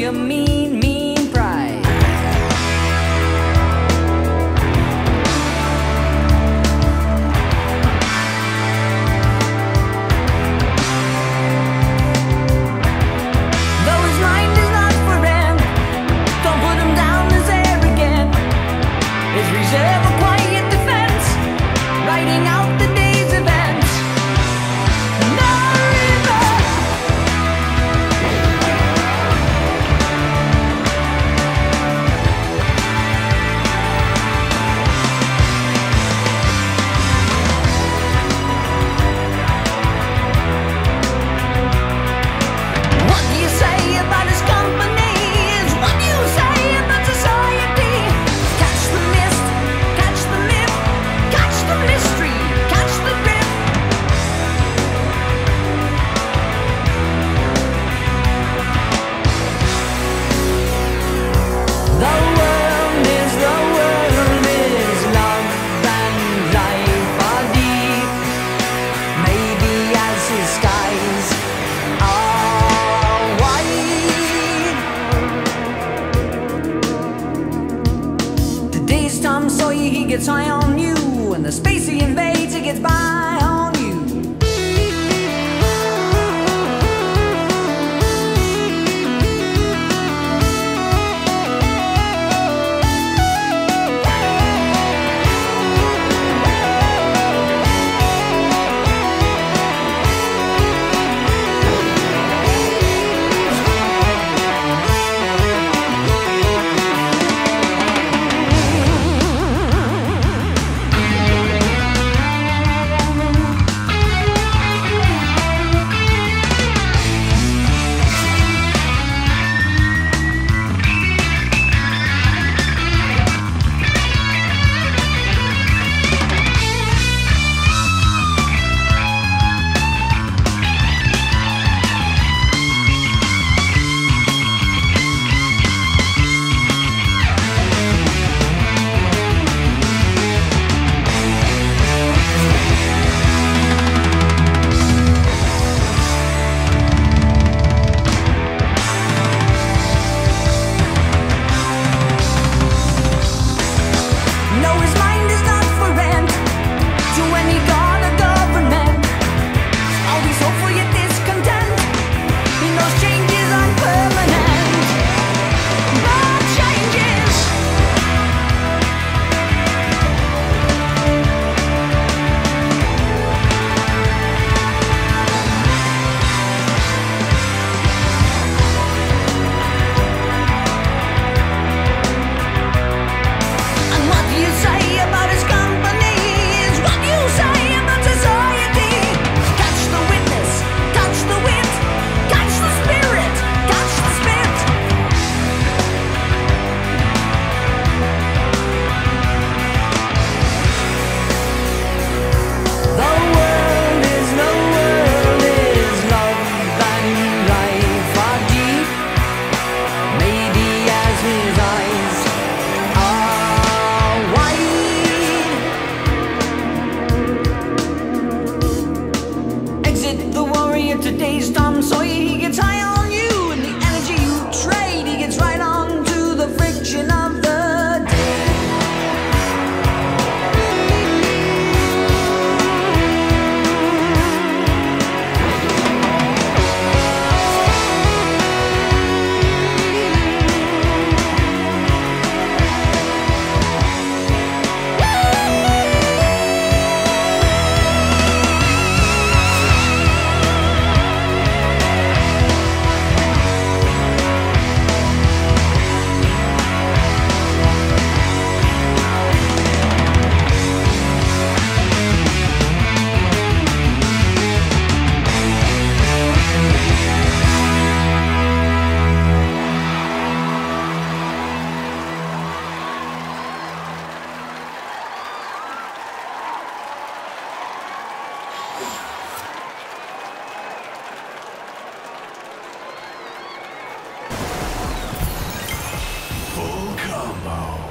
be a mean, mean prize. Though his mind is not for rent, don't put him down as arrogant. His reserve a quiet defense, writing out the day's events. He gets high on you, and the space he invades, he gets by on you. Today's Tom Sawyer, he gets high on you, and the energy you trade, he gets right on to the friction of the combo.